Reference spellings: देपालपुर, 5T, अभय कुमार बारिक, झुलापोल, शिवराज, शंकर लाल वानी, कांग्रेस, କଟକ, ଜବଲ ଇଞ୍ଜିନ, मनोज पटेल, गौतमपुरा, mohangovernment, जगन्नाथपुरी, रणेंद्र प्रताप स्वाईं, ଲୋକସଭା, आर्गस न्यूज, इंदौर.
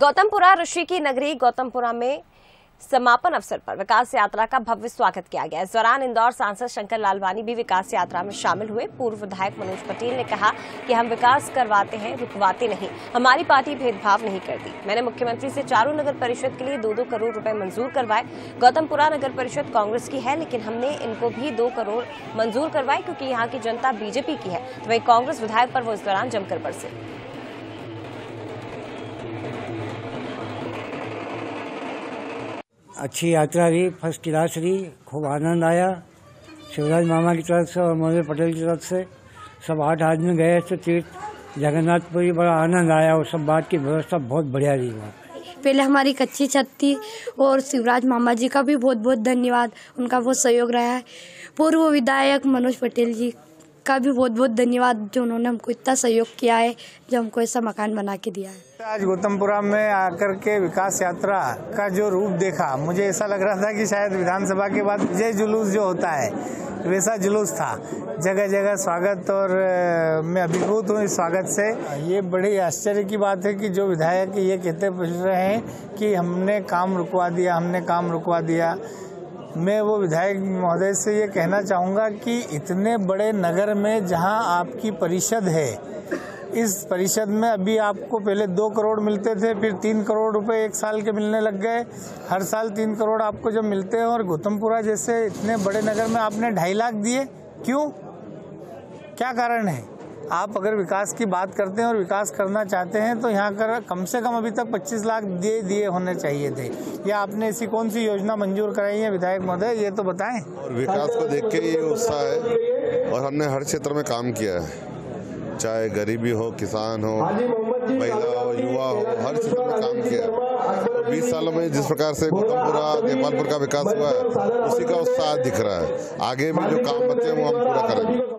गौतमपुरा ऋषि की नगरी गौतमपुरा में समापन अवसर पर विकास यात्रा का भव्य स्वागत किया गया। इस दौरान इंदौर सांसद शंकर लाल वानी भी विकास यात्रा में शामिल हुए। पूर्व विधायक मनोज पटेल ने कहा कि हम विकास करवाते हैं, रुकवाते नहीं। हमारी पार्टी भेदभाव नहीं करती। मैंने मुख्यमंत्री से चारों नगर परिषद के लिए 2-2 करोड़ रुपए मंजूर करवाए। गौतमपुरा नगर परिषद कांग्रेस की है, लेकिन हमने इनको भी 2 करोड़ मंजूर करवाए क्योंकि यहाँ की जनता बीजेपी की है। तो वही कांग्रेस विधायक पर वो इस दौरान जमकर बरसे। अच्छी यात्रा रही, फर्स्ट क्लास रही, खूब आनंद आया। शिवराज मामा की तरफ से और मनोज पटेल की तरफ से सब 8 आदमी गए थे तीर्थ जगन्नाथपुरी। बड़ा आनंद आया और सब बात की व्यवस्था बहुत बढ़िया रही वहाँ। पहले हमारी कच्ची छत थी और शिवराज मामा जी का भी बहुत बहुत धन्यवाद, उनका बहुत सहयोग रहा है। पूर्व विधायक मनोज पटेल जी का भी बहुत बहुत धन्यवाद, जो उन्होंने हमको इतना सहयोग किया है, जो हमको ऐसा मकान बना के दिया है। आज गौतमपुरा में आकर के विकास यात्रा का जो रूप देखा, मुझे ऐसा लग रहा था कि शायद विधानसभा के बाद जय जुलूस जो होता है वैसा जुलूस था। जगह जगह स्वागत और मैं अभिभूत हूँ इस स्वागत से। ये बड़ी आश्चर्य की बात है कि जो विधायक ये कहते पूछ रहे हैं कि हमने काम रुकवा दिया, हमने काम रुकवा दिया। मैं वो विधायक महोदय से ये कहना चाहूँगा कि इतने बड़े नगर में जहाँ आपकी परिषद है, इस परिषद में अभी आपको पहले 2 करोड़ मिलते थे, फिर 3 करोड़ रुपए एक साल के मिलने लग गए। हर साल 3 करोड़ आपको जब मिलते हैं, और गौतमपुरा जैसे इतने बड़े नगर में आपने 2.5 लाख दिए, क्यों? क्या कारण है? आप अगर विकास की बात करते हैं और विकास करना चाहते हैं तो यहाँ कर कम से कम अभी तक 25 लाख दिए होने चाहिए थे। या आपने ऐसी कौन सी योजना मंजूर कराई है विधायक महोदय, ये तो बताएं। और विकास को देख के ये उत्साह है और हमने हर क्षेत्र में काम किया है, चाहे गरीबी हो, किसान हो, महिला हो, युवा हो, हर क्षेत्र में काम किया है। 20 सालों में जिस प्रकार से गौतमपुरा देपालपुर का विकास हुआ है, उसी का उत्साह दिख रहा है। आगे भी जो काम बचे हैं वो हम पूरा करेंगे।